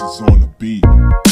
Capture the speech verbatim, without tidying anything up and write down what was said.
Iamdices on the beat.